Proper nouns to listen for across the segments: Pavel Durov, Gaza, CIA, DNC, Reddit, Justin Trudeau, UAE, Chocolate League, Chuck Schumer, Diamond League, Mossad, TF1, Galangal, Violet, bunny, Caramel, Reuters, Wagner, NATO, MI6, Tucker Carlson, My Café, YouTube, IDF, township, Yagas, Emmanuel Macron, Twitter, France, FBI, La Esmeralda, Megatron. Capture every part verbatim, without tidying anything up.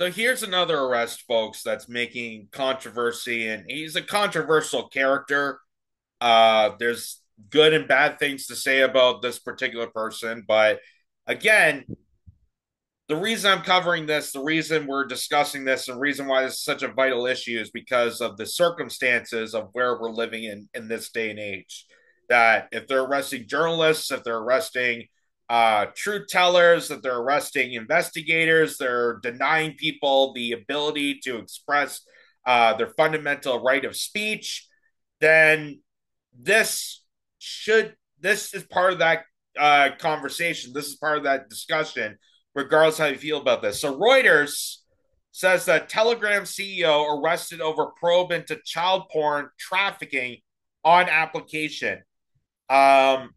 So here's another arrest, folks, that's making controversy, and he's a controversial character. Uh, there's good and bad things to say about this particular person, but again, the reason I'm covering this, the reason we're discussing this, the reason why this is such a vital issue is because of the circumstances of where we're living in, in this day and age. That if they're arresting journalists, if they're arresting uh, truth tellers, that they're arresting investigators, they're denying people the ability to express uh, their fundamental right of speech, then this should, this is part of that uh, conversation. This is part of that discussion, regardless how you feel about this. So Reuters says that Telegram C E O arrested over probe into child porn trafficking on application. Um,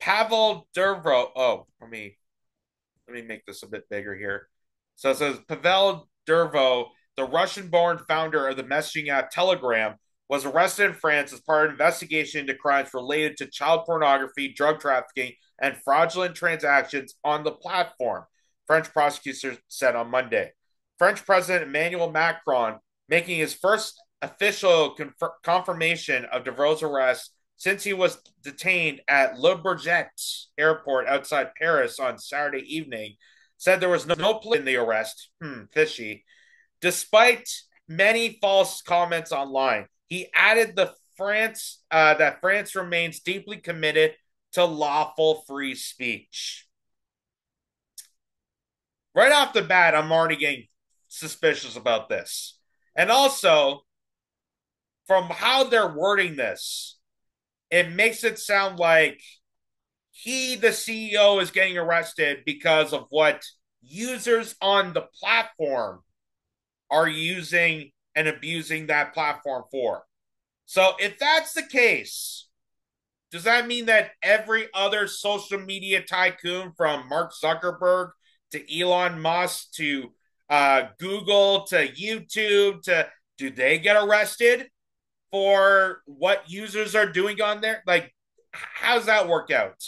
Pavel Durov. Oh, let me let me make this a bit bigger here. So it says Pavel Durov, the Russian-born founder of the messaging app Telegram, was arrested in France as part of an investigation into crimes related to child pornography, drug trafficking, and fraudulent transactions on the platform, French prosecutors said on Monday. French President Emmanuel Macron, making his first official confer- confirmation of Durov's arrest since he was detained at Le Bourget Airport outside Paris on Saturday evening, said there was no, no plea in the arrest. Hmm, fishy. Despite many false comments online, he added the France uh, that France remains deeply committed to lawful free speech. Right off the bat, I'm already getting suspicious about this. And also, from how they're wording this, it makes it sound like he, the C E O, is getting arrested because of what users on the platform are using and abusing that platform for. So if that's the case, does that mean that every other social media tycoon, from Mark Zuckerberg to Elon Musk to uh, Google to YouTube, to do they get arrested for what users are doing on there? Like, how's that work out?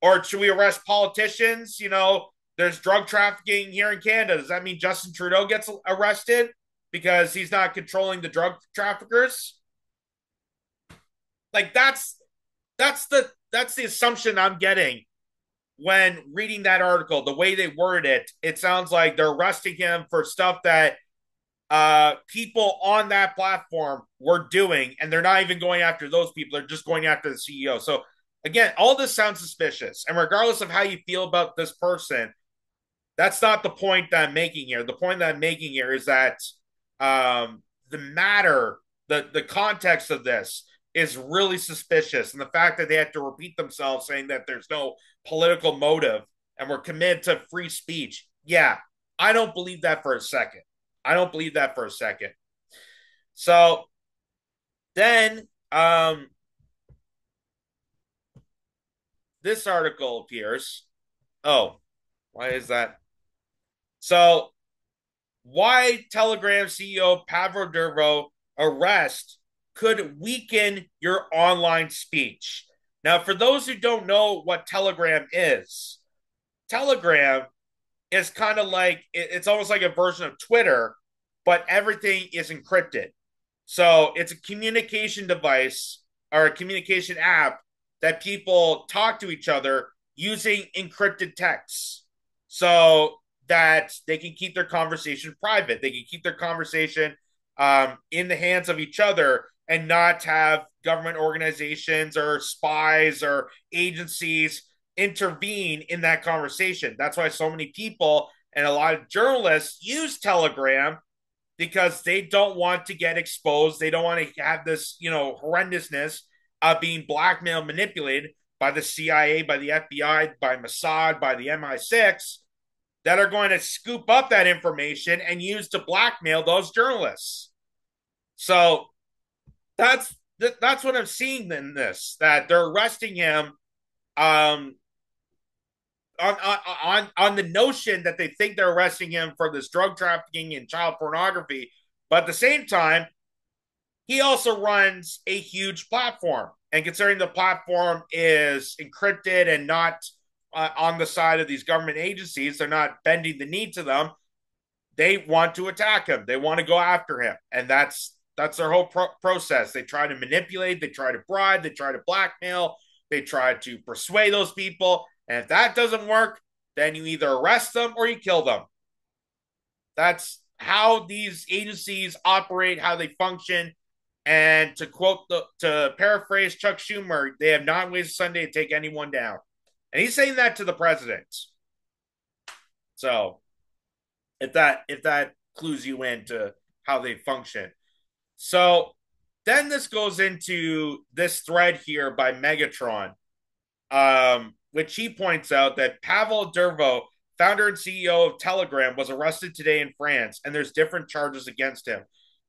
Or should we arrest politicians? You know, there's drug trafficking here in Canada. Does that mean Justin Trudeau gets arrested because he's not controlling the drug traffickers? Like, that's... That's the that's the assumption I'm getting when reading that article. The way they worded it, it sounds like they're arresting him for stuff that uh, people on that platform were doing, and they're not even going after those people. They're just going after the C E O. So, again, all this sounds suspicious. And regardless of how you feel about this person, that's not the point that I'm making here. The point that I'm making here is that um, the matter, the the context of this is really suspicious. And the fact that they have to repeat themselves saying that there's no political motive and we're committed to free speech. Yeah, I don't believe that for a second. I don't believe that for a second. So then um, this article appears. Oh, why is that? So why Telegram C E O Pavel Durov arrest could weaken your online speech. Now, for those who don't know what Telegram is, Telegram is kind of like, it's almost like a version of Twitter, but everything is encrypted. So it's a communication device or a communication app that people talk to each other using encrypted texts so that they can keep their conversation private. They can keep their conversation um, in the hands of each other, and not have government organizations or spies or agencies intervene in that conversation. That's why so many people and a lot of journalists use Telegram, because they don't want to get exposed. They don't want to have this, you know, horrendousness of being blackmailed, manipulated by the C I A, by the F B I, by Mossad, by the M I six, that are going to scoop up that information and use to blackmail those journalists. So That's that's what I'm seeing in this, that they're arresting him um, on, on, on the notion that they think they're arresting him for this drug trafficking and child pornography. But at the same time, he also runs a huge platform. And considering the platform is encrypted and not uh, on the side of these government agencies, they're not bending the knee to them, They want to attack him. They want to go after him. And that's that's their whole pro- process. They try to manipulate. They try to bribe. They try to blackmail. They try to persuade those people. And if that doesn't work, then you either arrest them or you kill them. That's how these agencies operate, how they function. And to quote, the, to paraphrase Chuck Schumer, they have nine ways of Sunday to take anyone down. And he's saying that to the president. So if that, if that clues you in to how they function. So then this goes into this thread here by Megatron, um, which he points out that Pavel Durov, founder and C E O of Telegram, was arrested today in France, and there's different charges against him.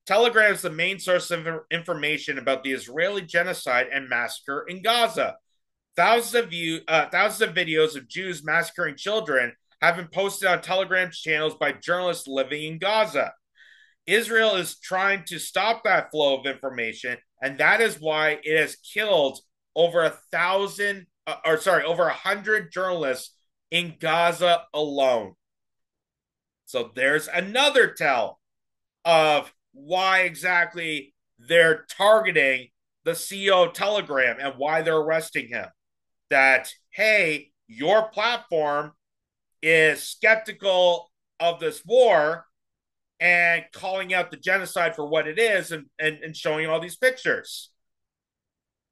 Telegram is the main source of information about the Israeli genocide and massacre in Gaza. Thousands of, view, uh, thousands of videos of Jews massacring children have been posted on Telegram channels by journalists living in Gaza. Israel is trying to stop that flow of information, and that is why it has killed over a thousand, uh, or sorry, over a hundred journalists in Gaza alone. So there's another tell of why exactly they're targeting the C E O of Telegram and why they're arresting him. That, hey, your platform is skeptical of this war and calling out the genocide for what it is, and, and, and showing all these pictures.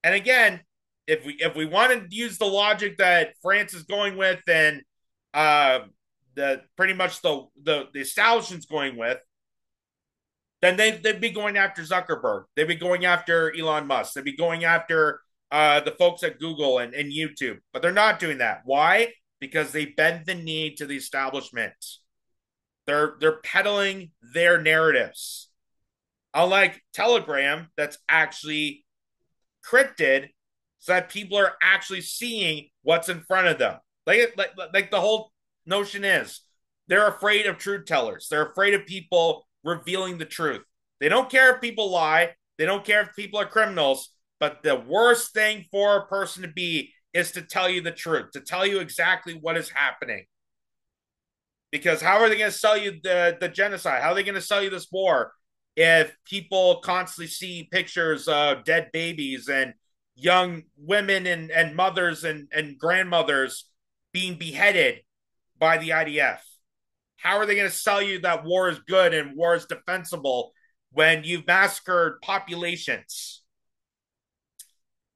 And again, if we if we want to use the logic that France is going with, and uh, the pretty much the, the, the establishment's going with, then they, they'd be going after Zuckerberg. They'd be going after Elon Musk. They'd be going after uh, the folks at Google and, and YouTube. But they're not doing that. Why? Because they bend the knee to the establishment. They're, they're peddling their narratives. Unlike Telegram, that's actually crypted so that people are actually seeing what's in front of them. Like, like, like the whole notion is they're afraid of truth tellers. They're afraid of people revealing the truth. They don't care if people lie. They don't care if people are criminals. But the worst thing for a person to be is to tell you the truth, to tell you exactly what is happening. Because how are they going to sell you the, the genocide? How are they going to sell you this war if people constantly see pictures of dead babies and young women and, and mothers and, and grandmothers being beheaded by the I D F? How are they going to sell you that war is good and war is defensible when you've massacred populations?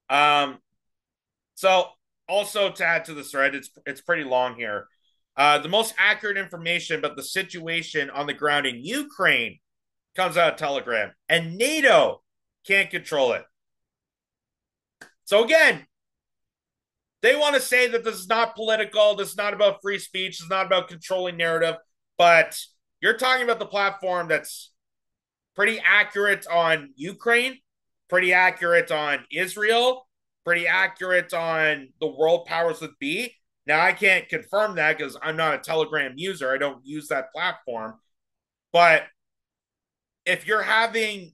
Um, so also to add to this thread, it's it's pretty long here. Uh, the most accurate information about the situation on the ground in Ukraine comes out of Telegram, and NATO can't control it. So again, they want to say that this is not political, this is not about free speech, this is not about controlling narrative, but you're talking about the platform that's pretty accurate on Ukraine, pretty accurate on Israel, pretty accurate on the world powers that be. Now, I can't confirm that because I'm not a Telegram user. I don't use that platform. But if you're having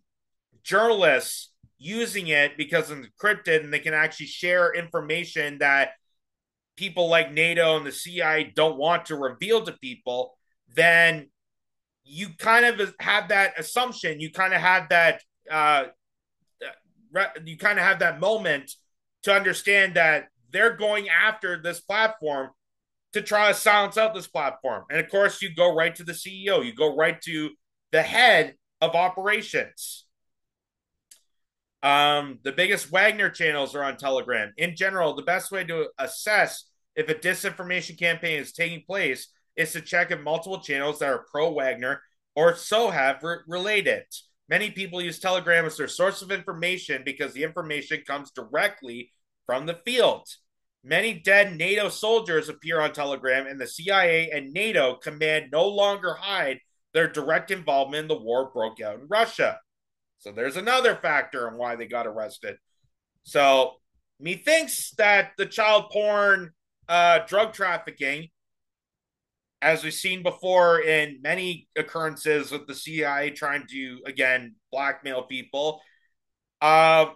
journalists using it because it's encrypted and they can actually share information that people like NATO and the C I A don't want to reveal to people, then you kind of have that assumption. You kind of have that, uh, you kind of have that moment to understand that they're going after this platform to try to silence out this platform. And, of course, you go right to the C E O. You go right to the head of operations. Um, the biggest Wagner channels are on Telegram. In general, the best way to assess if a disinformation campaign is taking place is to check if multiple channels that are pro-Wagner or so have re- related. Many people use Telegram as their source of information because the information comes directly from the field. Many dead NATO soldiers appear on Telegram, and the C I A and NATO command no longer hide their direct involvement in the war broke out in Russia. So there's another factor in why they got arrested. So methinks that the child porn, uh, drug trafficking, as we've seen before in many occurrences with the C I A trying to, again, blackmail people, uh,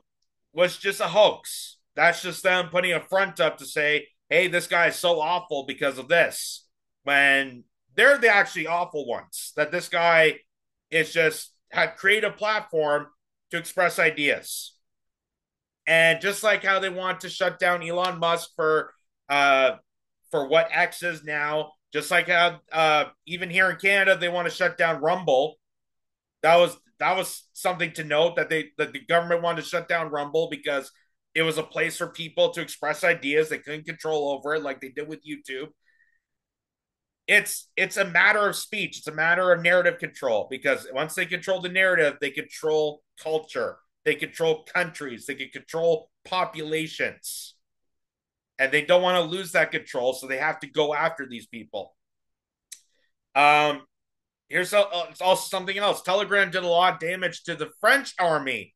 was just a hoax. That's just them putting a front up to say, hey, this guy is so awful because of this, when they're the actually awful ones, that this guy is just had created a platform to express ideas. And just like how they want to shut down Elon Musk for uh, for what X is now, just like how uh, even here in Canada they want to shut down Rumble. That was that was something to note, that they that the government wanted to shut down Rumble because it was a place for people to express ideas they couldn't control over it, like they did with YouTube. It's it's a matter of speech. It's a matter of narrative control, because once they control the narrative, they control culture. They control countries. They can control populations. And they don't want to lose that control, so they have to go after these people. Um, here's a, uh, it's also something else. Telegram did a lot of damage to the French army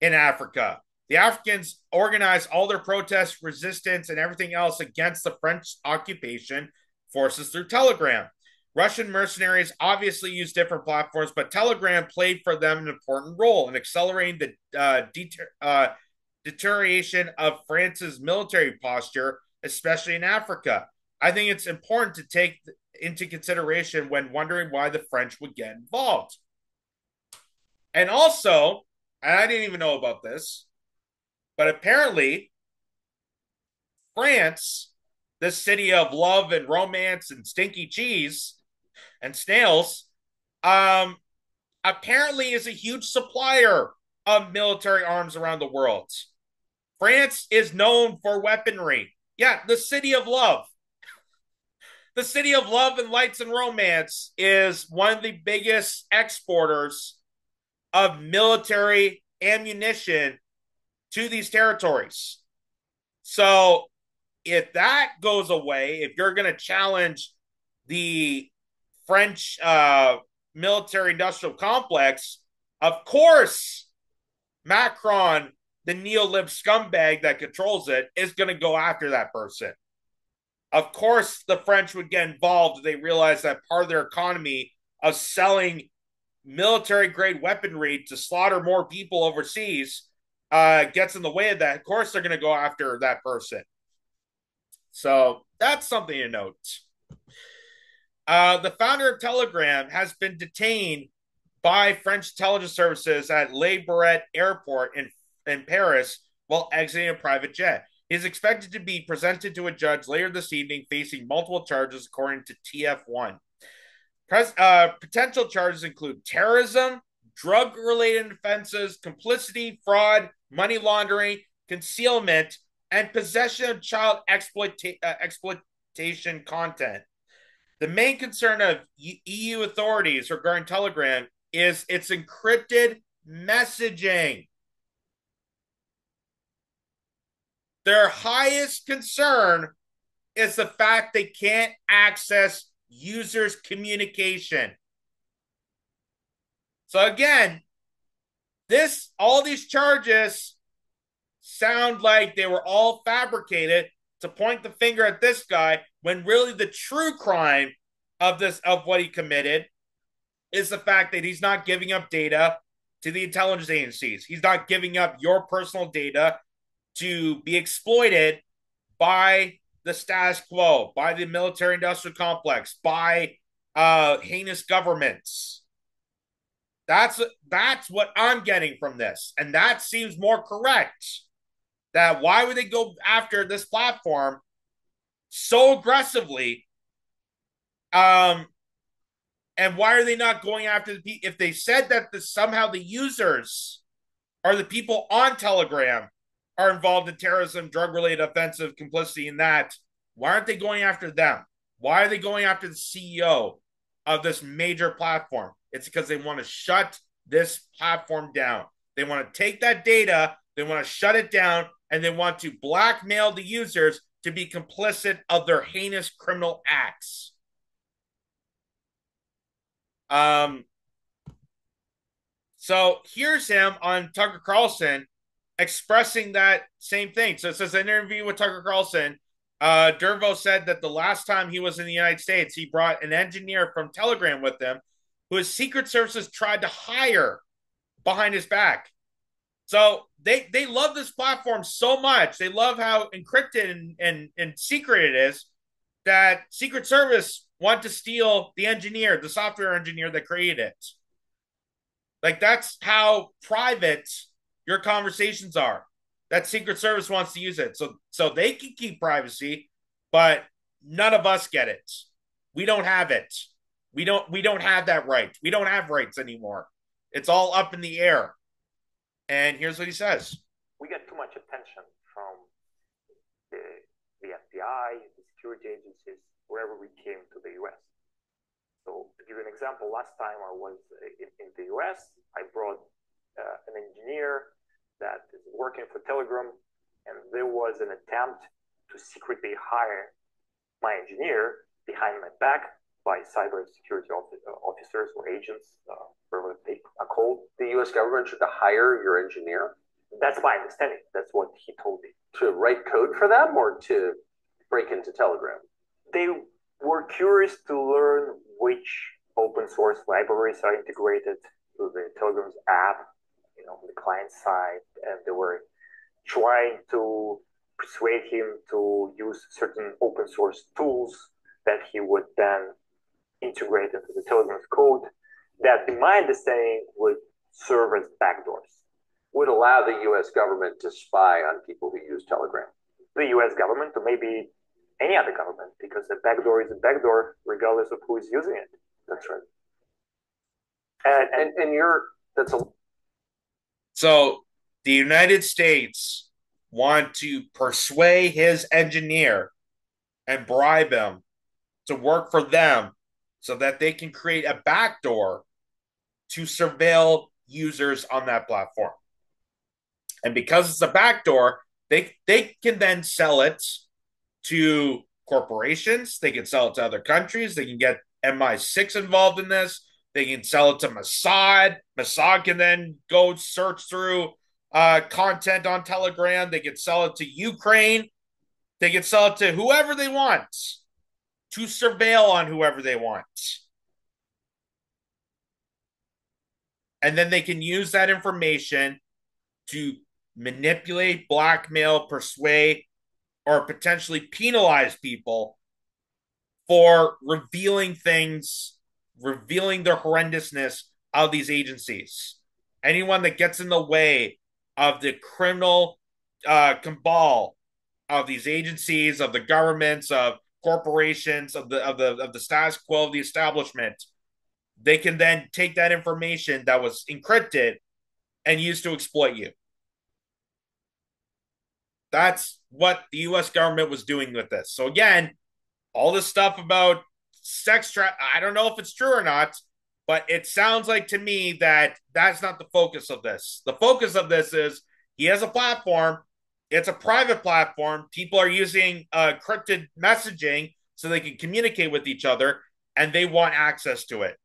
in Africa. The Africans organized all their protests, resistance, and everything else against the French occupation forces through Telegram. Russian mercenaries obviously use different platforms, but Telegram played for them an important role in accelerating the uh, deter uh, deterioration of France's military posture, especially in Africa. I think it's important to take into consideration when wondering why the French would get involved. And also, and I didn't even know about this, but apparently France, this city of love and romance and stinky cheese and snails, um, apparently is a huge supplier of military arms around the world. France is known for weaponry. Yeah, the city of love. The city of love and lights and romance is one of the biggest exporters of military ammunition to these territories. So if that goes away, if you're going to challenge the French uh, military-industrial complex, of course, Macron, the neo-lib scumbag that controls it, is going to go after that person. Of course, the French would get involved if they realized that part of their economy of selling military-grade weaponry to slaughter more people overseas uh, gets in the way of that. Of course, they're going to go after that person. So that's something to note. Uh, the founder of Telegram has been detained by French intelligence services at Le Bourget Airport in, in Paris while exiting a private jet. He is expected to be presented to a judge later this evening, facing multiple charges according to T F one. Pres uh, potential charges include terrorism, drug-related offenses, complicity, fraud, money laundering, concealment, and possession of child exploita uh, exploitation content. The main concern of E U authorities regarding Telegram is its encrypted messaging. Their highest concern is the fact they can't access users' communication. So again, this all these charges sound like they were all fabricated to point the finger at this guy, when really the true crime of this of what he committed is the fact that he's not giving up data to the intelligence agencies. He's not giving up your personal data to be exploited by the status quo, by the military-industrial complex, by uh, heinous governments. That's that's what I'm getting from this, and that seems more correct. That why would they go after this platform so aggressively? Um, and why are they not going after the people? If they said that the, somehow the users or the people on Telegram are involved in terrorism, drug-related offensive, complicity in that, why aren't they going after them? Why are they going after the C E O of this major platform? It's because they want to shut this platform down. They want to take that data, they want to shut it down, and they want to blackmail the users to be complicit of their heinous criminal acts. Um, so here's him on Tucker Carlson expressing that same thing. So it says, in an interview with Tucker Carlson, uh, Durvo said that the last time he was in the United States, he brought an engineer from Telegram with him who his secret services tried to hire behind his back. So they they love this platform so much. They love how encrypted and, and, and secret it is that Secret Service want to steal the engineer, the software engineer that created it. Like, that's how private your conversations are. That Secret Service wants to use it. So, so they can keep privacy, but none of us get it. We don't have it. We don't, we don't have that right. We don't have rights anymore. It's all up in the air. And here's what he says. We get too much attention from the, the F B I, the security agencies, wherever we came to the U S. So to give you an example, last time I was in, in the U S, I brought uh, an engineer that is working for Telegram, and there was an attempt to secretly hire my engineer behind my back by cybersecurity officers or agents, uh, whatever they are called. The U S government should hire your engineer? That's my understanding. That's what he told me. To write code for them or to break into Telegram? They were curious to learn which open source libraries are integrated to the Telegram's app, you know, on the client side, and they were trying to persuade him to use certain open source tools that he would then integrate into the Telegram's code that, in my understanding, would serve as backdoors. Would allow the U S government to spy on people who use Telegram. The U S government, or maybe any other government, because the backdoor is a backdoor regardless of who is using it. That's right. And, and, and you're... That's a... So the United States want to persuade his engineer and bribe him to work for them so that they can create a backdoor to surveil users on that platform. And because it's a backdoor, they, they can then sell it to corporations. They can sell it to other countries. They can get M I six involved in this. They can sell it to Mossad. Mossad can then go search through uh, content on Telegram. They can sell it to Ukraine. They can sell it to whoever they want to surveil on whoever they want. And then they can use that information to manipulate, blackmail, persuade, or potentially penalize people for revealing things, revealing the horrendousness of these agencies. Anyone that gets in the way of the criminal uh, cabal of these agencies, of the governments, of corporations, of the of the of the status quo of the establishment, they can then take that information that was encrypted and used to exploit you. That's what the U S government was doing with this. So again, all this stuff about sex tra- I don't know if it's true or not, but it sounds like to me that that's not the focus of this. The focus of this is he has a platform. It's a private platform. People are using uh, encrypted messaging so they can communicate with each other, and they want access to it.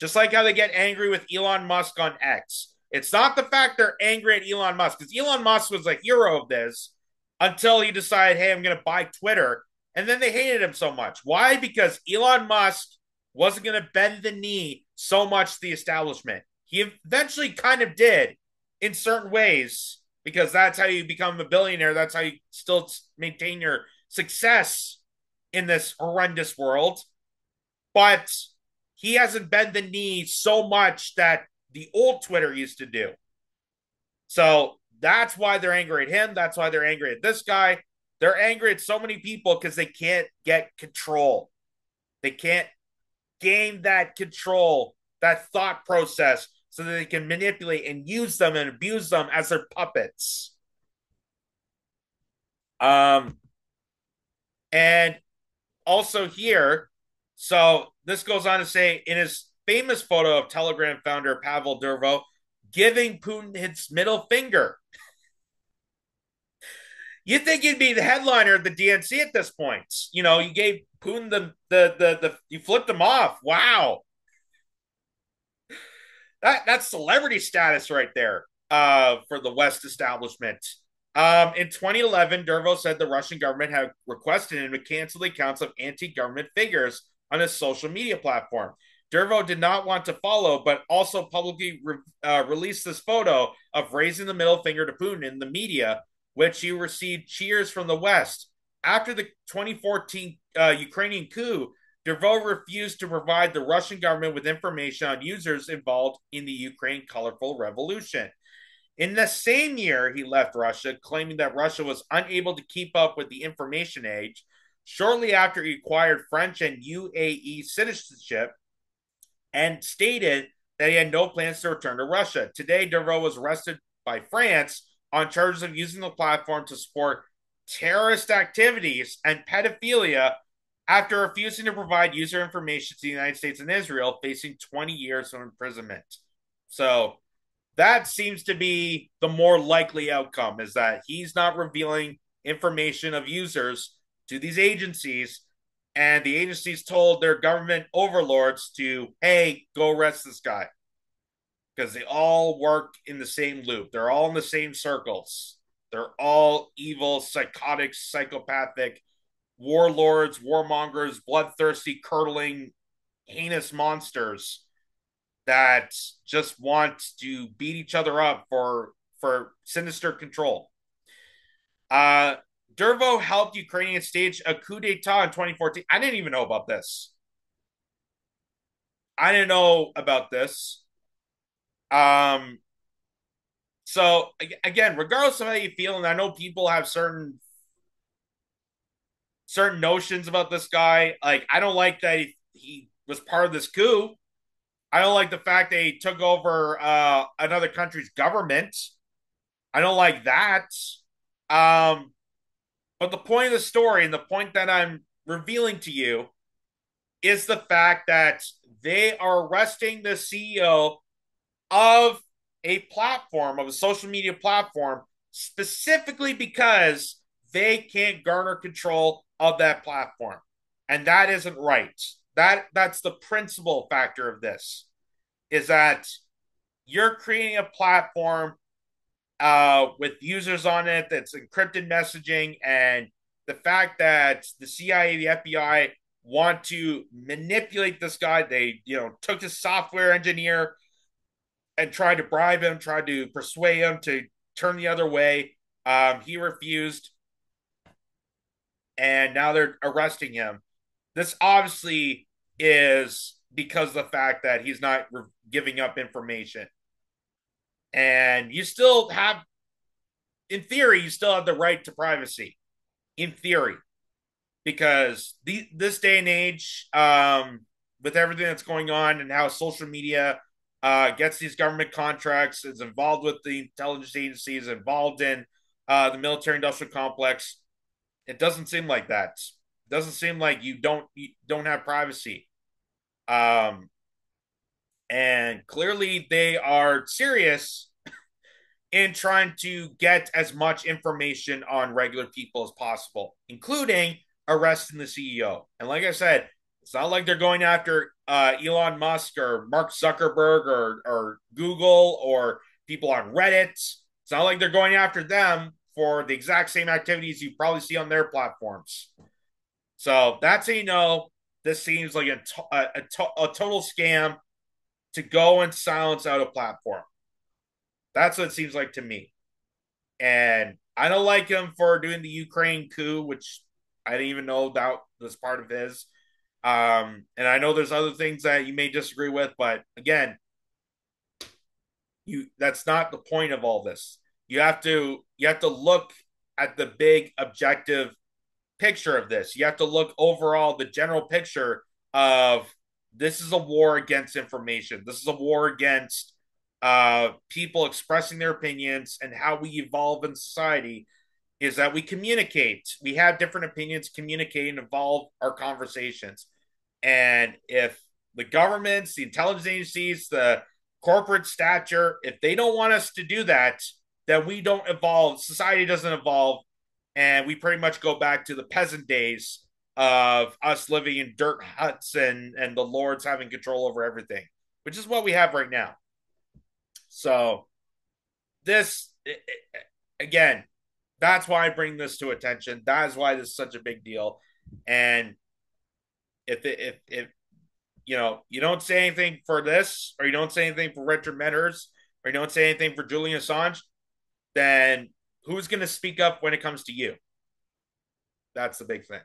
Just like how they get angry with Elon Musk on X. It's not the fact they're angry at Elon Musk, because Elon Musk was a hero of this until he decided, hey, I'm going to buy Twitter. And then they hated him so much. Why? Because Elon Musk wasn't going to bend the knee so much to the establishment. He eventually kind of did in certain ways, because that's how you become a billionaire. That's how you still maintain your success in this horrendous world. But he hasn't bent the knee so much that the old Twitter used to do. So that's why they're angry at him. That's why they're angry at this guy. They're angry at so many people because they can't get control. They can't gain that control, that thought process, so that they can manipulate and use them and abuse them as their puppets. Um, and also here, so this goes on to say, in his famous photo of Telegram founder Pavel Durov giving Putin his middle finger. You'd think he'd be the headliner of the D N C at this point. You know, you gave Putin the, the, the, the you flipped him off. Wow. That, that's celebrity status right there uh, for the West establishment. Um, in twenty eleven, Durov said the Russian government had requested him to cancel the accounts of anti-government figures on his social media platform. Durov did not want to follow, but also publicly re- uh, released this photo of raising the middle finger to Putin in the media, which he received cheers from the West. After the twenty fourteen uh, Ukrainian coup, Durov refused to provide the Russian government with information on users involved in the Ukraine colorful revolution. In the same year, he left Russia, claiming that Russia was unable to keep up with the information age. Shortly after, he acquired French and U A E citizenship and stated that he had no plans to return to Russia. Today, Durov was arrested by France on charges of using the platform to support terrorist activities and pedophilia after refusing to provide user information to the United States and Israel, facing twenty years of imprisonment. So that seems to be the more likely outcome, is that he's not revealing information of users to these agencies, and the agencies told their government overlords to, hey, go arrest this guy, because they all work in the same loop. They're all in the same circles. They're all evil, psychotic, psychopathic warlords, warmongers, bloodthirsty, curdling, heinous monsters that just want to beat each other up for, for sinister control. Uh, Durov helped Ukrainians stage a coup d'etat in twenty fourteen. I didn't even know about this. I didn't know about this. Um, so, again, regardless of how you feel, and I know people have certain certain notions about this guy. Like, I don't like that he, he was part of this coup. I don't like the fact that he took over uh, another country's government. I don't like that. Um, but the point of the story and the point that I'm revealing to you is the fact that they are arresting the C E O of a platform, of a social media platform, specifically because they can't garner control of that platform. And that isn't right. That that's the principal factor of this, is that you're creating a platform uh, with users on it that's encrypted messaging, and the fact that the C I A, the F B I want to manipulate this guy. They, you know, took his software engineer and tried to bribe him, tried to persuade him to turn the other way. Um, he refused, and now they're arresting him. This obviously is because of the fact that he's not re- giving up information. And you still have, in theory, you still have the right to privacy. In theory. Because the, this day and age, um, with everything that's going on and how social media uh, gets these government contracts, is involved with the intelligence agencies, involved in uh, the military-industrial complex, it doesn't seem like that. Doesn't seem like you don't you don't have privacy, um, and clearly they are serious in trying to get as much information on regular people as possible, including arresting the C E O. And like I said, it's not like they're going after uh, Elon Musk or Mark Zuckerberg or or Google or people on Reddit. It's not like they're going after them for the exact same activities you probably see on their platforms. So that's how you know this seems like a, a, a, to- a total scam to go and silence out a platform. That's what it seems like to me. And I don't like him for doing the Ukraine coup, which I didn't even know that was part of his. Um, and I know there's other things that you may disagree with, but again, you that's not the point of all this. You have to you have to look at the big objective picture of this. You have to look overall the general picture of this is a war against information. This is a war against uh, people expressing their opinions, and how we evolve in society is that we communicate. We have different opinions, communicate, and evolve our conversations. And if the governments, the intelligence agencies, the corporate stature, if they don't want us to do that, then we don't evolve. Society doesn't evolve. And we pretty much go back to the peasant days of us living in dirt huts and, and the lords having control over everything, which is what we have right now. So this, it, it, again, that's why I bring this to attention. That is why this is such a big deal. And if, if, if you know, you don't say anything for this, or you don't say anything for Richard Menders, or you don't say anything for Julian Assange, then who's going to speak up when it comes to you? That's the big thing.